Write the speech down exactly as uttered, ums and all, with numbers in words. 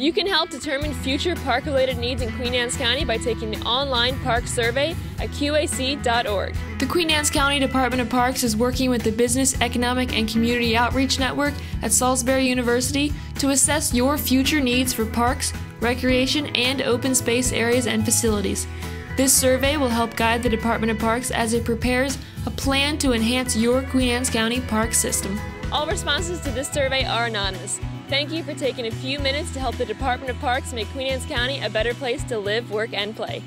You can help determine future park-related needs in Queen Anne's County by taking the online park survey at Q A C dot org. The Queen Anne's County Department of Parks is working with the Business, Economic, and Community Outreach Network at Salisbury University to assess your future needs for parks, recreation, and open space areas and facilities. This survey will help guide the Department of Parks as it prepares a plan to enhance your Queen Anne's County park system. All responses to this survey are anonymous. Thank you for taking a few minutes to help the Department of Parks make Queen Anne's County a better place to live, work, and play.